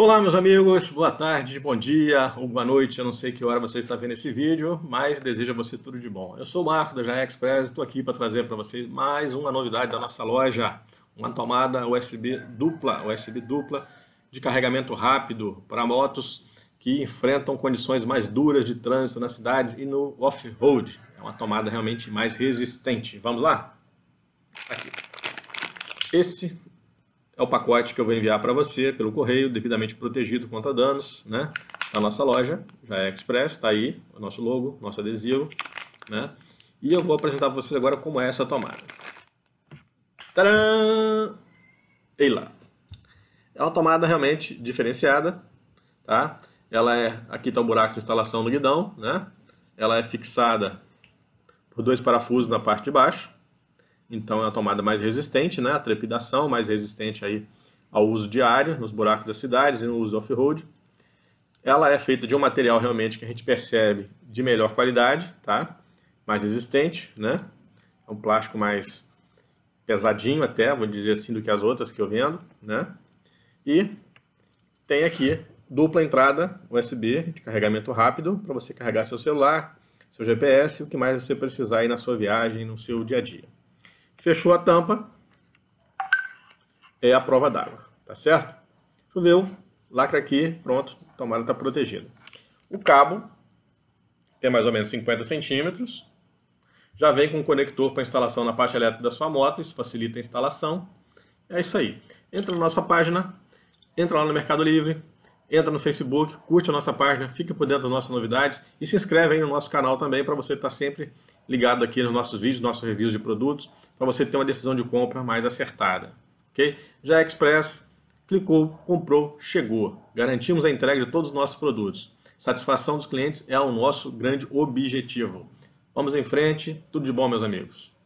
Olá, meus amigos, boa tarde, bom dia ou boa noite, eu não sei que hora você está vendo esse vídeo, mas desejo a você tudo de bom. Eu sou o Marco da JaeXpress e estou aqui para trazer para vocês mais uma novidade da nossa loja, uma tomada USB dupla de carregamento rápido para motos que enfrentam condições mais duras de trânsito na cidade e no off-road. É uma tomada realmente mais resistente. Vamos lá? Aqui. Esse é o pacote que eu vou enviar para você pelo correio, devidamente protegido contra danos, né? Da nossa loja, JaeXpress, está aí o nosso logo, nosso adesivo, né? E eu vou apresentar para vocês agora como é essa tomada. Tcharam! Ei lá! É uma tomada realmente diferenciada, tá? Ela é, aqui está o buraco de instalação no guidão, né? Ela é fixada por dois parafusos na parte de baixo. Então é uma tomada mais resistente, né? A trepidação mais resistente aí ao uso diário, nos buracos das cidades e no uso off-road. Ela é feita de um material realmente que a gente percebe de melhor qualidade, tá? Mais resistente, né? É um plástico mais pesadinho até, vou dizer assim, do que as outras que eu vendo, né? E tem aqui dupla entrada USB de carregamento rápido para você carregar seu celular, seu GPS, o que mais você precisar aí na sua viagem, no seu dia a dia. Fechou a tampa, é a prova d'água, tá certo? Choveu, lacra aqui, pronto, a tomada está protegida. O cabo tem mais ou menos 50 centímetros, já vem com um conector para instalação na parte elétrica da sua moto, isso facilita a instalação, é isso aí. Entra na nossa página, entra lá no Mercado Livre, entra no Facebook, curte a nossa página, fica por dentro das nossas novidades e se inscreve aí no nosso canal também para você estar sempre ligado aqui nos nossos vídeos, nossos reviews de produtos, para você ter uma decisão de compra mais acertada, ok? JaeXpress, clicou, comprou, chegou. Garantimos a entrega de todos os nossos produtos. Satisfação dos clientes é o nosso grande objetivo. Vamos em frente, tudo de bom, meus amigos.